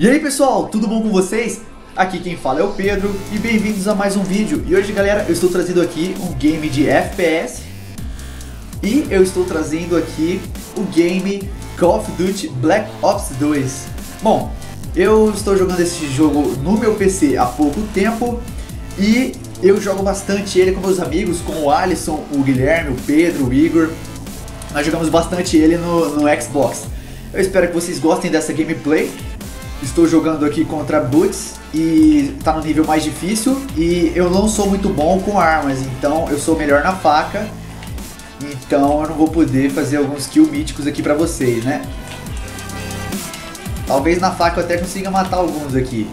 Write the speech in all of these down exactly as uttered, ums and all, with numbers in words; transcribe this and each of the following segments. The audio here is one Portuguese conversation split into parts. E aí pessoal, tudo bom com vocês? Aqui quem fala é o Pedro e bem-vindos a mais um vídeo. E hoje galera, eu estou trazendo aqui um game de F P S e eu estou trazendo aqui o game Call of Duty Black Ops dois. Bom, eu estou jogando esse jogo no meu P C há pouco tempo e eu jogo bastante ele com meus amigos, com o Alisson, o Guilherme, o Pedro, o Igor. Nós jogamos bastante ele no, no Xbox. Eu espero que vocês gostem dessa gameplay. Estou jogando aqui contra Boots e tá no nível mais difícil. E eu não sou muito bom com armas, então eu sou melhor na faca. Então eu não vou poder fazer alguns kills míticos aqui pra vocês, né? Talvez na faca eu até consiga matar alguns aqui,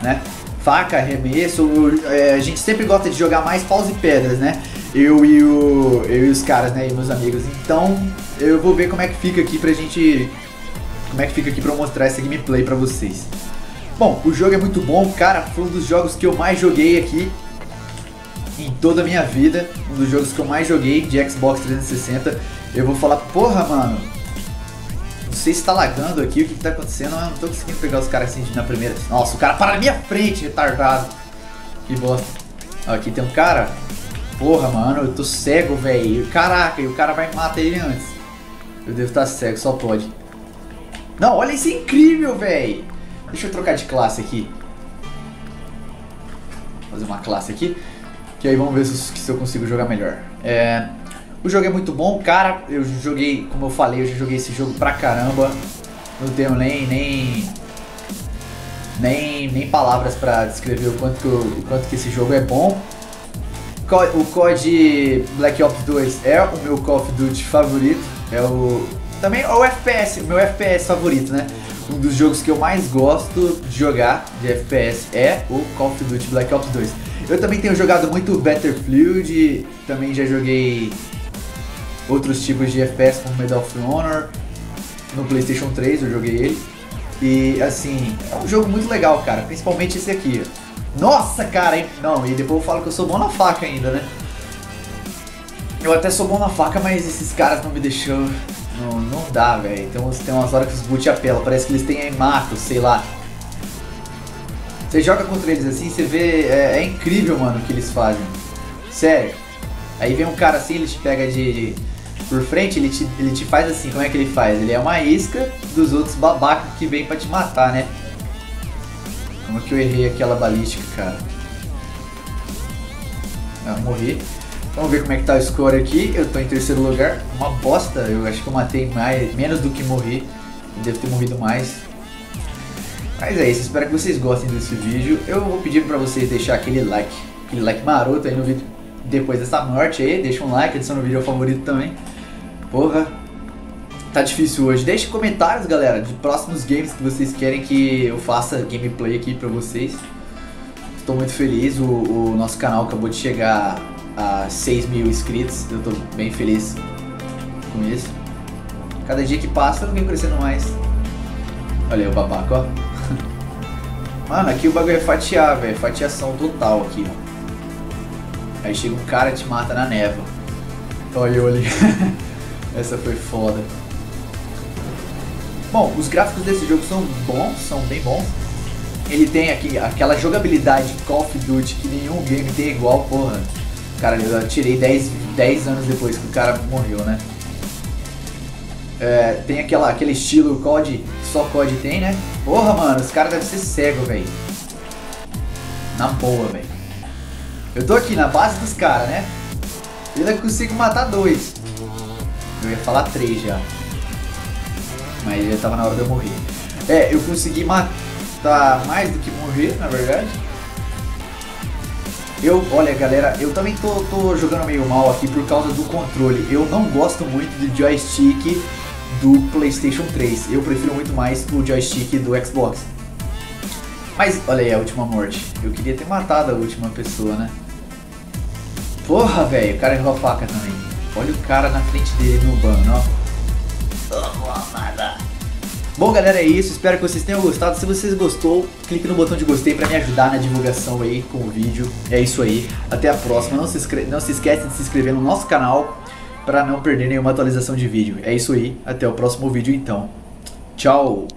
né? Faca, arremesso, é, a gente sempre gosta de jogar mais paus e pedras, né? Eu e, o, eu e os caras, né? E meus amigos. Então eu vou ver como é que fica aqui pra gente... Como é que fica aqui pra eu mostrar essa gameplay pra vocês. Bom, o jogo é muito bom, cara. Foi um dos jogos que eu mais joguei aqui em toda a minha vida. Um dos jogos que eu mais joguei de Xbox trezentos e sessenta. Eu vou falar, porra, mano, não sei se tá lagando aqui, o que, que tá acontecendo. Eu não tô conseguindo pegar os caras assim na primeira. Nossa, o cara para na minha frente, retardado. Que bosta. Ó, aqui tem um cara. Porra, mano, eu tô cego, velho. Caraca, e o cara vai matar ele antes. Eu devo estar cego, só pode. Não, olha isso, é incrível, velho. Deixa eu trocar de classe aqui. Fazer uma classe aqui. Que aí vamos ver se, se eu consigo jogar melhor. É, o jogo é muito bom, cara. Eu joguei, como eu falei, eu já joguei esse jogo pra caramba. Não tenho nem nem nem, nem palavras pra descrever o quanto, que eu, o quanto que esse jogo é bom. O C O D Black Ops dois é o meu Call of Duty favorito. É o... Também é o F P S, meu F P S favorito, né? Um dos jogos que eu mais gosto de jogar de F P S é o Call of Duty Black Ops dois. Eu também tenho jogado muito Battlefield, também já joguei outros tipos de F P S como Medal of Honor, no Playstation três eu joguei ele. E assim, é um jogo muito legal, cara, principalmente esse aqui. Nossa, cara, hein? Não, e depois eu falo que eu sou bom na faca ainda, né? Eu até sou bom na faca, mas esses caras não me deixam... Não, não dá, velho. Tem, tem umas horas que os boot apelam. Parece que eles têm aí mato, sei lá. Você joga contra eles assim, você vê... É, é incrível, mano, o que eles fazem. Sério. Aí vem um cara assim, ele te pega de... de por frente, ele te, ele te faz assim. Como é que ele faz? Ele é uma isca dos outros babacas que vem pra te matar, né? Como que eu errei aquela balística, cara? Não, morri. Vamos ver como é que tá o score aqui. Eu tô em terceiro lugar. Uma bosta. Eu acho que eu matei mais, menos do que morri. Eu devo ter morrido mais. Mas é isso. Espero que vocês gostem desse vídeo. Eu vou pedir pra vocês deixar aquele like. Aquele like maroto aí no vídeo. Depois dessa morte aí. Deixa um like. Adiciona o vídeo ao favorito também. Porra. Tá difícil hoje. Deixe comentários, galera. De próximos games que vocês querem que eu faça gameplay aqui pra vocês. Tô muito feliz. O, o nosso canal acabou de chegar... a seis mil inscritos, eu tô bem feliz com isso. Cada dia que passa eu não venho crescendo mais. Olha aí o babaca, ó. Mano, aqui o bagulho é fatiar, velho. Fatiação total aqui, ó. Aí chega um cara e te mata na névoa. Olha eu ali. Essa foi foda. Bom, os gráficos desse jogo são bons, são bem bons. Ele tem aqui aquela jogabilidade Call of Duty que nenhum game tem igual, porra. Cara, eu atirei dez anos depois que o cara morreu, né? É, tem aquela, aquele estilo C O D, só C O D tem, né? Porra, mano, os caras devem ser cegos, velho. Na boa, velho. Eu tô aqui na base dos caras, né? Eu ainda consigo matar dois. Eu ia falar três já. Mas já tava na hora de eu morrer. É, eu consegui matar mais do que morrer, na verdade. Eu, olha galera, eu também tô, tô jogando meio mal aqui por causa do controle. Eu não gosto muito do joystick do Playstation três. Eu prefiro muito mais o joystick do Xbox. Mas, olha aí a última morte. Eu queria ter matado a última pessoa, né? Porra, velho, o cara errou a faca também. Olha o cara na frente dele no banco, ó. Bom galera, é isso, espero que vocês tenham gostado. Se vocês gostou, clique no botão de gostei pra me ajudar na divulgação aí com o vídeo. É isso aí, até a próxima. Não se, esque... não se esquece de se inscrever no nosso canal pra não perder nenhuma atualização de vídeo. É isso aí, até o próximo vídeo então. Tchau!